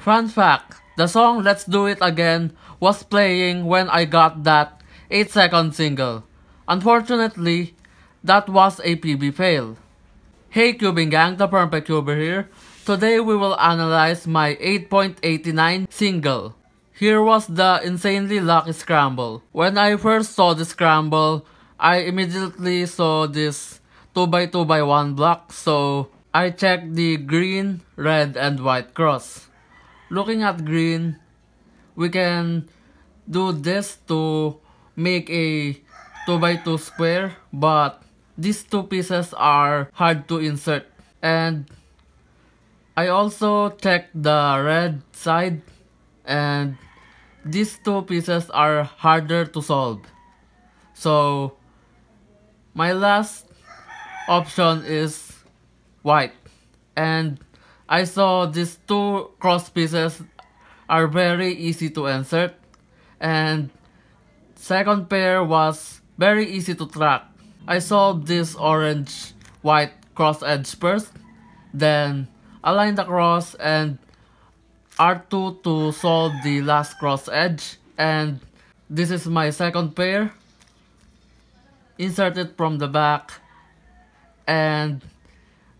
Fun fact, the song Let's Do It Again was playing when I got that 8-second single. Unfortunately, that was a PB fail. Hey Cubing Gang, ThePermfectCuber here. Today we will analyze my 8.89 single. Here was the insanely lucky scramble. When I first saw the scramble, I immediately saw this 2x2x1 block, so I checked the green, red, and white cross. Looking at green, we can do this to make a 2x2 square, but these two pieces are hard to insert. And I also checked the red side, and these two pieces are harder to solve. So my last option is white, and I saw these two cross pieces are very easy to insert, and second pair was very easy to track. I solved this orange white cross edge first, then aligned the cross and R2 to solve the last cross edge, and this is my second pair. Insert it from the back and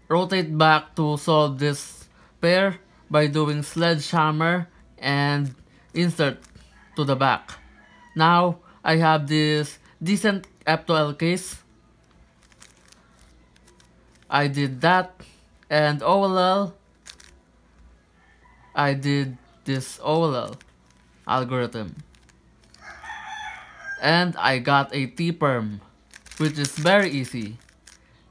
rotate back to solve this pair by doing sledgehammer and insert to the back. Now I have this decent F2L case. I did that, and OLL, I did this OLL algorithm, and I got a T-perm, which is very easy,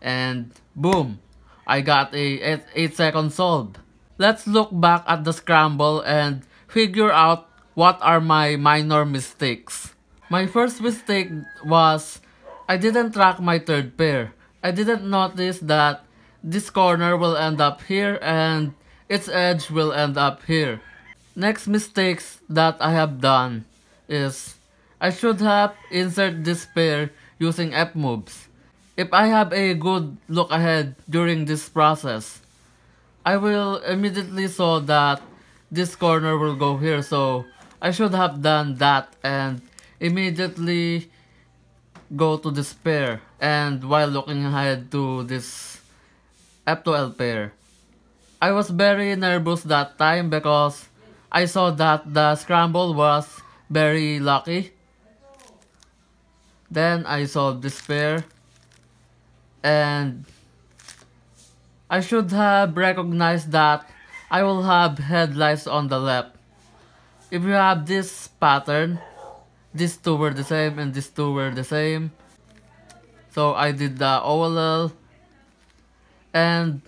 and boom! I got a 8-second solve. Let's look back at the scramble and figure out what are my minor mistakes. My first mistake was I didn't track my third pair. I didn't notice that this corner will end up here and its edge will end up here. Next mistakes that I have done is I should have inserted this pair using F moves. If I have a good look ahead during this process, I will immediately saw that this corner will go here, so I should have done that and immediately go to this pair, and while looking ahead to this F2L pair. I was very nervous that time because I saw that the scramble was very lucky. Then I solved this pair, and I should have recognized that I will have headlights on the left. If you have this pattern, these two were the same and these two were the same, so I did the OLL, and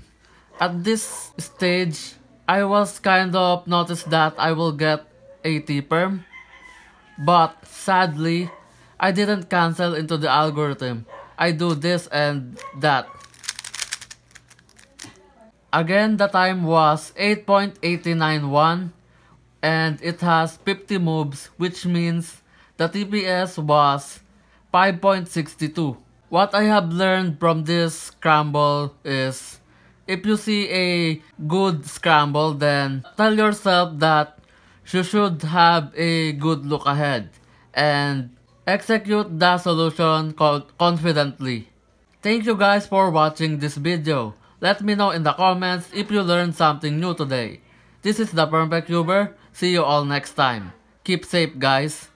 at this stage I was kind of noticed that I will get a T-perm, but sadly I didn't cancel into the algorithm. I do this and that. Again, the time was 8.891 and it has 50 moves, which means the TPS was 5.62. What I have learned from this scramble is if you see a good scramble, then tell yourself that you should have a good look ahead and execute the solution confidently. Thank you guys for watching this video. Let me know in the comments if you learned something new today. This is ThePermfectCuber. See you all next time. Keep safe, guys.